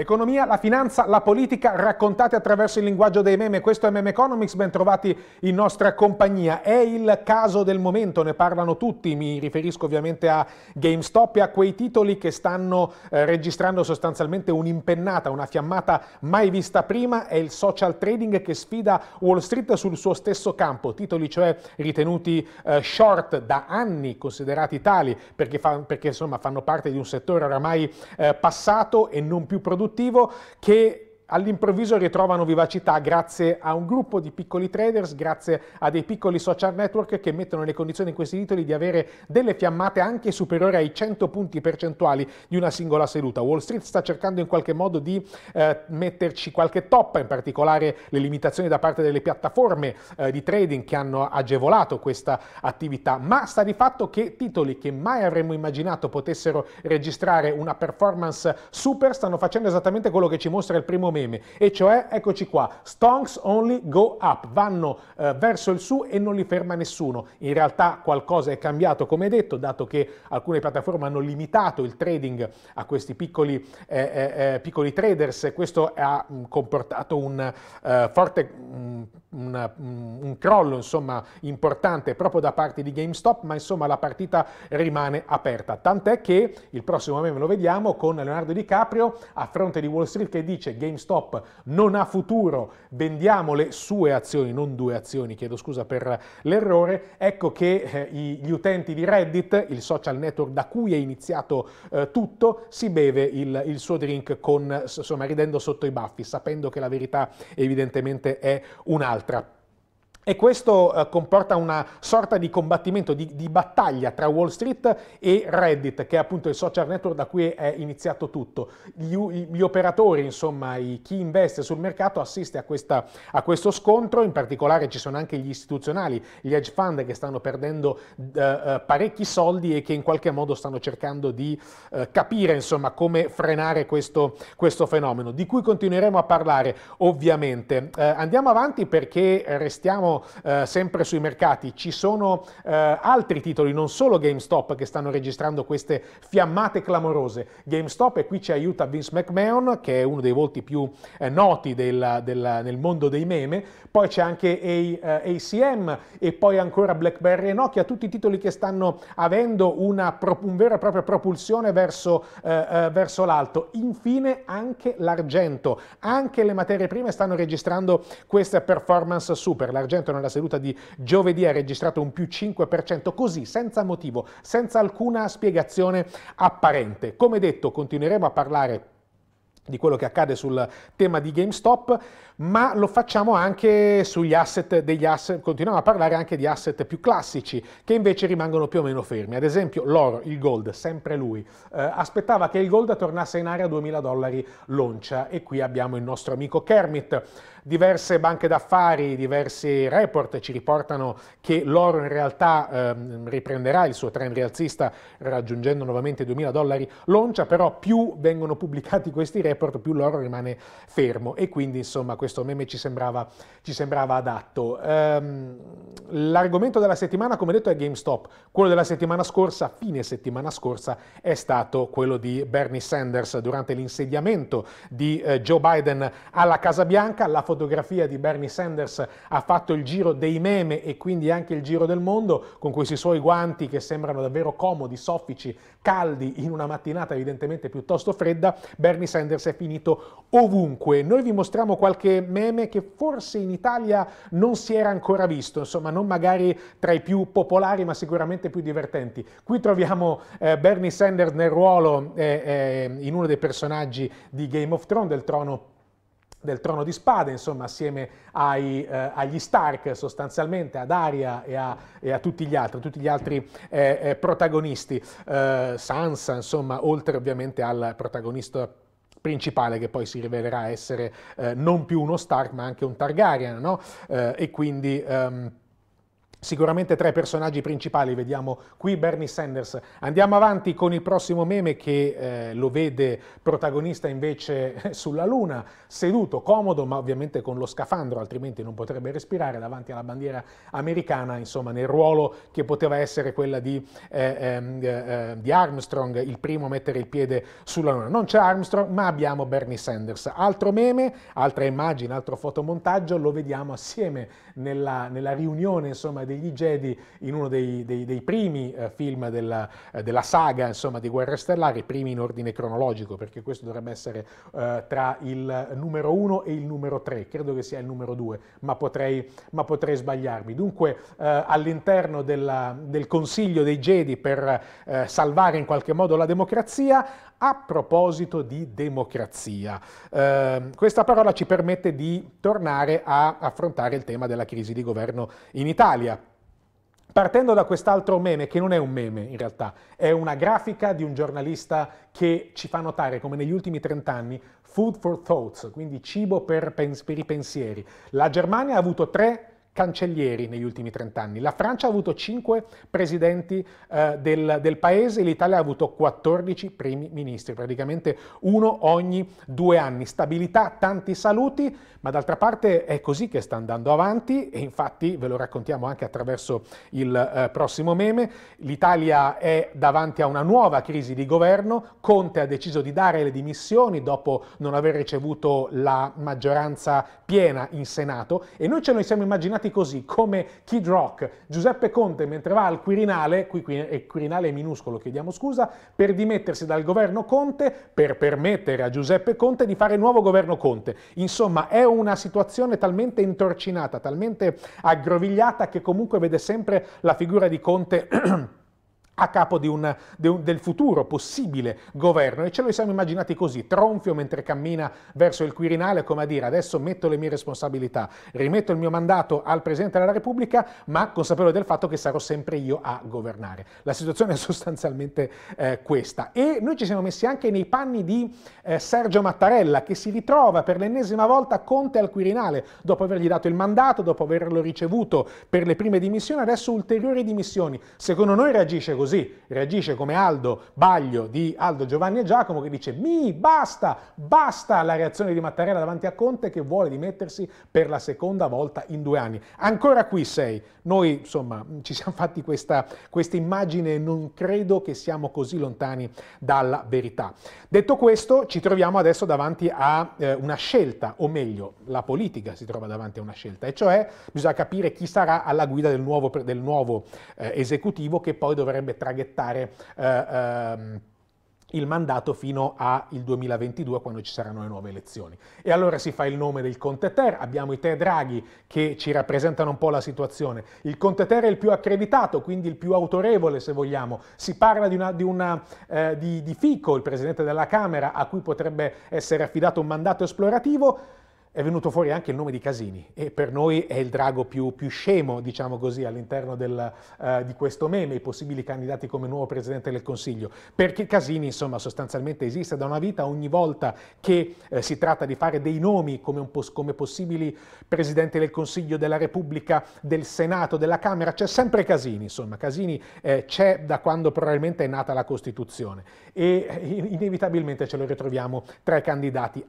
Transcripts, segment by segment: L'economia, la finanza, la politica raccontate attraverso il linguaggio dei meme. Questo è Meme Economics, ben trovati in nostra compagnia. È il caso del momento, ne parlano tutti, mi riferisco ovviamente a GameStop e a quei titoli che stanno registrando sostanzialmente un'impennata, una fiammata mai vista prima. È il social trading che sfida Wall Street sul suo stesso campo, titoli cioè ritenuti short da anni, considerati tali perché, insomma, fanno parte di un settore oramai passato e non più produttivo, che all'improvviso ritrovano vivacità grazie a un gruppo di piccoli traders, grazie a dei piccoli social network che mettono le condizioni in questi titoli di avere delle fiammate anche superiori ai 100 punti percentuali di una singola seduta. Wall Street sta cercando in qualche modo di metterci qualche toppa, in particolare le limitazioni da parte delle piattaforme di trading che hanno agevolato questa attività, ma sta di fatto che titoli che mai avremmo immaginato potessero registrare una performance super stanno facendo esattamente quello che ci mostra il primo momento, e cioè, eccoci qua, stonks only go up, vanno verso il su e non li ferma nessuno. In realtà qualcosa è cambiato, come detto, dato che alcune piattaforme hanno limitato il trading a questi piccoli traders. Questo ha comportato un crollo, insomma, importante proprio da parte di GameStop, ma insomma la partita rimane aperta, tant'è che il prossimo meme lo vediamo con Leonardo DiCaprio a fronte di Wall Street che dice: GameStop non ha futuro, vendiamo le sue azioni, non due azioni, chiedo scusa per l'errore. Ecco che gli utenti di Reddit, il social network da cui è iniziato tutto, si beve il suo drink con, insomma, ridendo sotto i baffi, sapendo che la verità evidentemente è un'altra. E questo comporta una sorta di combattimento, di battaglia tra Wall Street e Reddit, che è appunto il social network da cui è iniziato tutto. Gli operatori, insomma, chi investe sul mercato assiste a questo scontro. In particolare ci sono anche gli istituzionali, gli hedge fund, che stanno perdendo parecchi soldi e che in qualche modo stanno cercando di capire, insomma, come frenare questo fenomeno, di cui continueremo a parlare ovviamente. Andiamo avanti perché restiamo sempre sui mercati. Ci sono altri titoli, non solo GameStop, che stanno registrando queste fiammate clamorose. GameStop, e qui ci aiuta Vince McMahon, che è uno dei volti più noti nel mondo dei meme. Poi c'è anche ACM e poi ancora BlackBerry e Nokia, tutti i titoli che stanno avendo un vera e propria propulsione verso l'alto. Infine anche l'argento, anche le materie prime stanno registrando questa performance super. L'argento nella seduta di giovedì ha registrato un più 5%, così, senza motivo, senza alcuna spiegazione apparente. Come detto, continueremo a parlare di quello che accade sul tema di GameStop, ma lo facciamo anche sugli asset, continuiamo a parlare anche di asset più classici che invece rimangono più o meno fermi. Ad esempio l'oro, il gold, sempre lui aspettava che il gold tornasse in area a $2000 l'oncia, e qui abbiamo il nostro amico Kermit. Diverse banche d'affari, diversi report ci riportano che l'oro in realtà riprenderà il suo trend rialzista raggiungendo nuovamente $2000 l'oncia, però più vengono pubblicati questi report più l'oro rimane fermo, e quindi, insomma, questo meme ci sembrava adatto. L'argomento della settimana, come detto, è GameStop. Quello della settimana scorsa, fine settimana scorsa, è stato quello di Bernie Sanders durante l'insediamento di Joe Biden alla Casa Bianca. La fotografia di Bernie Sanders ha fatto il giro dei meme e quindi anche il giro del mondo, con questi suoi guanti che sembrano davvero comodi, soffici, caldi in una mattinata evidentemente piuttosto fredda. Bernie Sanders è finito ovunque. Noi vi mostriamo qualche meme che forse in Italia non si era ancora visto, insomma, non magari tra i più popolari ma sicuramente più divertenti. Qui troviamo Bernie Sanders nel ruolo in uno dei personaggi di Game of Thrones, del trono di spade, insomma, assieme agli Stark, sostanzialmente, ad Arya e a tutti gli altri protagonisti, Sansa, insomma, oltre ovviamente al protagonista principale, che poi si rivelerà essere non più uno Stark ma anche un Targaryen, no? E quindi Sicuramente tre personaggi principali, vediamo qui Bernie Sanders. Andiamo avanti con il prossimo meme che lo vede protagonista invece sulla luna, seduto, comodo, ma ovviamente con lo scafandro, altrimenti non potrebbe respirare, davanti alla bandiera americana, insomma nel ruolo che poteva essere quella di Armstrong, il primo a mettere il piede sulla luna. Non c'è Armstrong, ma abbiamo Bernie Sanders. Altro meme, altra immagine, altro fotomontaggio, lo vediamo assieme nella riunione, insomma, degli Jedi in uno dei primi film della saga, insomma, di Guerre Stellari, primi in ordine cronologico, perché questo dovrebbe essere tra il numero 1 e il numero 3, credo che sia il numero 2, ma potrei sbagliarmi. Dunque all'interno del Consiglio dei Jedi per salvare in qualche modo la democrazia. A proposito di democrazia, questa parola ci permette di tornare a affrontare il tema della crisi di governo in Italia. Partendo da quest'altro meme, che non è un meme in realtà, è una grafica di un giornalista che ci fa notare come negli ultimi 30 anni food for thoughts, quindi cibo per i pensieri. La Germania ha avuto 3 cancellieri negli ultimi 30 anni, la Francia ha avuto 5 presidenti del paese, l'Italia ha avuto 14 primi ministri, praticamente uno ogni 2 anni. Stabilità, tanti saluti, ma d'altra parte è così che sta andando avanti e infatti ve lo raccontiamo anche attraverso il prossimo meme. L'Italia è davanti a una nuova crisi di governo, Conte ha deciso di dare le dimissioni dopo non aver ricevuto la maggioranza piena in Senato e noi ce lo siamo immaginati così, come Kid Rock, Giuseppe Conte mentre va al Quirinale, qui Quirinale è minuscolo, chiediamo scusa, per dimettersi dal governo Conte, per permettere a Giuseppe Conte di fare il nuovo governo Conte. Insomma è una situazione talmente intorcinata, talmente aggrovigliata che comunque vede sempre la figura di Conte a capo del futuro possibile governo e ce lo siamo immaginati così, tronfio mentre cammina verso il Quirinale, come a dire adesso metto le mie responsabilità, rimetto il mio mandato al Presidente della Repubblica ma consapevole del fatto che sarò sempre io a governare. La situazione è sostanzialmente questa e noi ci siamo messi anche nei panni di Sergio Mattarella che si ritrova per l'ennesima volta Conte al Quirinale dopo avergli dato il mandato, dopo averlo ricevuto per le prime dimissioni, adesso ulteriori dimissioni. Secondo noi reagisce così. Reagisce come Aldo Baglio di Aldo Giovanni e Giacomo che dice basta la reazione di Mattarella davanti a Conte che vuole dimettersi per la seconda volta in 2 anni. Ancora qui sei. Noi insomma ci siamo fatti questa immagine e non credo che siamo così lontani dalla verità. Detto questo ci troviamo adesso davanti a una scelta, o meglio la politica si trova davanti a una scelta e cioè bisogna capire chi sarà alla guida del nuovo esecutivo che poi dovrebbe traghettare il mandato fino al 2022 quando ci saranno le nuove elezioni. E allora si fa il nome del Conte Ter, abbiamo i Te Draghi che ci rappresentano un po' la situazione. Il Conte Ter è il più accreditato, quindi il più autorevole se vogliamo. Si parla di Fico, il presidente della Camera, a cui potrebbe essere affidato un mandato esplorativo. È venuto fuori anche il nome di Casini e per noi è il drago più scemo, diciamo così, all'interno di questo meme, i possibili candidati come nuovo Presidente del Consiglio, perché Casini insomma sostanzialmente esiste da una vita, ogni volta che si tratta di fare dei nomi come possibili Presidenti del Consiglio, della Repubblica, del Senato, della Camera, c'è sempre Casini, insomma Casini c'è da quando probabilmente è nata la Costituzione e inevitabilmente ce lo ritroviamo tra i candidati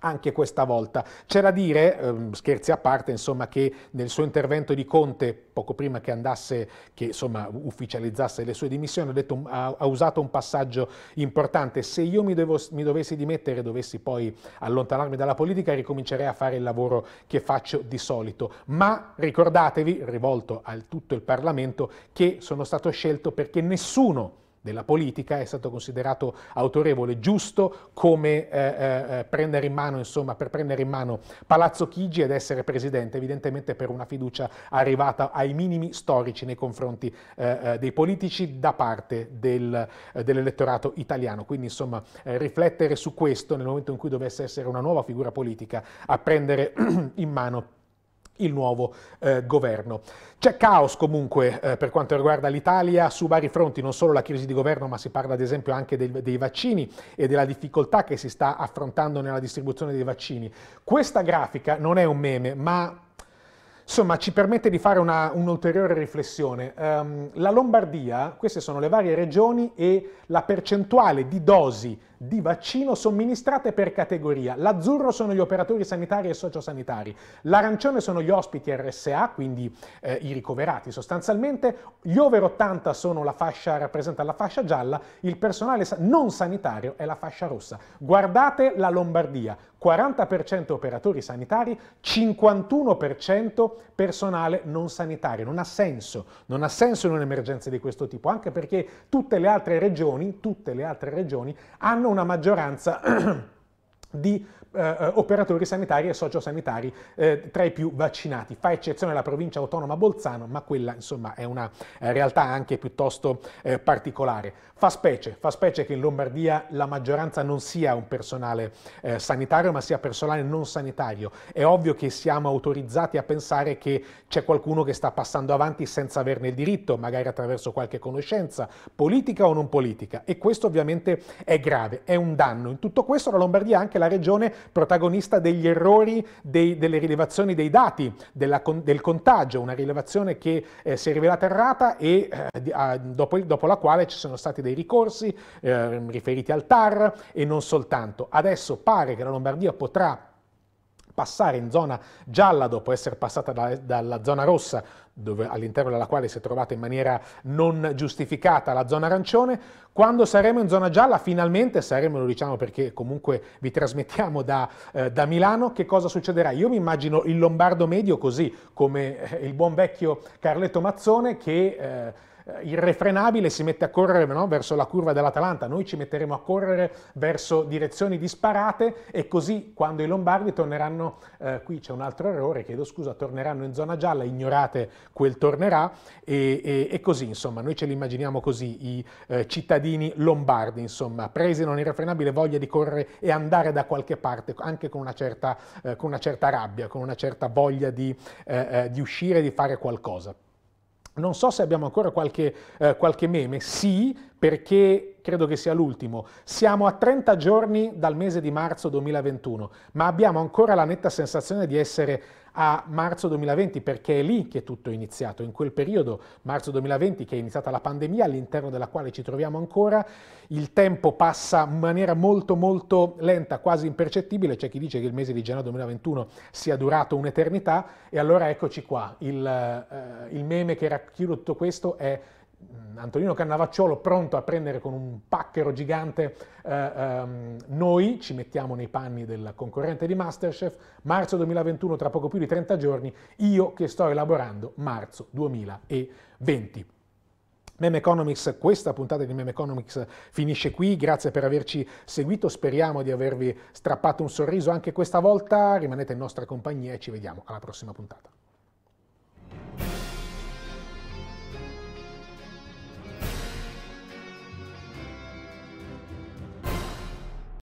anche questa volta. C'è da dire, scherzi a parte, insomma, che nel suo intervento di Conte, poco prima che andasse, che insomma ufficializzasse le sue dimissioni, ha usato un passaggio importante: se io mi dovessi dimettere, dovessi poi allontanarmi dalla politica, ricomincerei a fare il lavoro che faccio di solito, ma ricordatevi, rivolto a tutto il Parlamento, che sono stato scelto perché nessuno della politica è stato considerato autorevole, giusto come prendere in mano, insomma, per prendere in mano Palazzo Chigi ed essere presidente, evidentemente per una fiducia arrivata ai minimi storici nei confronti dei politici da parte dell'elettorato italiano. Quindi insomma riflettere su questo nel momento in cui dovesse essere una nuova figura politica a prendere in mano il nuovo governo. C'è caos comunque per quanto riguarda l'Italia su vari fronti, non solo la crisi di governo ma si parla ad esempio anche dei vaccini e della difficoltà che si sta affrontando nella distribuzione dei vaccini. Questa grafica non è un meme ma Insomma, ci permette di fare un'ulteriore riflessione. La Lombardia, queste sono le varie regioni e la percentuale di dosi di vaccino somministrate per categoria. L'azzurro sono gli operatori sanitari e sociosanitari, l'arancione sono gli ospiti RSA, quindi i ricoverati sostanzialmente, gli over 80 sono la fascia, rappresenta la fascia gialla, il personale non sanitario è la fascia rossa. Guardate la Lombardia, 40% operatori sanitari, 51% personale non sanitario. Non ha senso, non ha senso in un'emergenza di questo tipo, anche perché tutte le altre regioni hanno una maggioranza di operatori sanitari e sociosanitari tra i più vaccinati. Fa eccezione la provincia autonoma Bolzano, ma quella insomma è una realtà anche piuttosto particolare. Fa specie che in Lombardia la maggioranza non sia un personale sanitario, ma sia personale non sanitario. È ovvio che siamo autorizzati a pensare che c'è qualcuno che sta passando avanti senza averne il diritto, magari attraverso qualche conoscenza politica o non politica, e questo ovviamente è grave, è un danno. In tutto questo la Lombardia è anche la regione protagonista degli errori delle rilevazioni dei dati del contagio, una rilevazione che si è rivelata errata e dopo la quale ci sono stati dei ricorsi riferiti al TAR e non soltanto. Adesso pare che la Lombardia potrà passare in zona gialla dopo essere passata dalla zona rossa, all'interno della quale si è trovata in maniera non giustificata la zona arancione. Quando saremo in zona gialla, finalmente saremo, lo diciamo perché comunque vi trasmettiamo da Milano, che cosa succederà? Io mi immagino il lombardo medio così, come il buon vecchio Carletto Mazzone che... irrefrenabile si mette a correre, no? Verso la curva dell'Atalanta. Noi ci metteremo a correre verso direzioni disparate e così quando i lombardi torneranno, qui c'è un altro errore, chiedo scusa, torneranno in zona gialla, ignorate quel tornerà e così, insomma, noi ce li immaginiamo così i cittadini lombardi, insomma, presi da un'irrefrenabile voglia di correre e andare da qualche parte, anche con una certa rabbia, con una certa voglia di uscire e di fare qualcosa. Non so se abbiamo ancora qualche meme, sì, perché credo che sia l'ultimo. Siamo a 30 giorni dal mese di marzo 2021, ma abbiamo ancora la netta sensazione di essere a marzo 2020, perché è lì che tutto è iniziato, in quel periodo, marzo 2020, che è iniziata la pandemia, all'interno della quale ci troviamo ancora. Il tempo passa in maniera molto molto lenta, quasi impercettibile. C'è chi dice che il mese di gennaio 2021 sia durato un'eternità, e allora eccoci qua, il meme che racchiude tutto questo è Antonino Cannavacciuolo pronto a prendere con un pacchero gigante, noi ci mettiamo nei panni del concorrente di MasterChef, marzo 2021 tra poco più di 30 giorni, io che sto elaborando marzo 2020. Meme Economics, questa puntata di Meme Economics finisce qui, grazie per averci seguito, speriamo di avervi strappato un sorriso anche questa volta, rimanete in nostra compagnia e ci vediamo alla prossima puntata.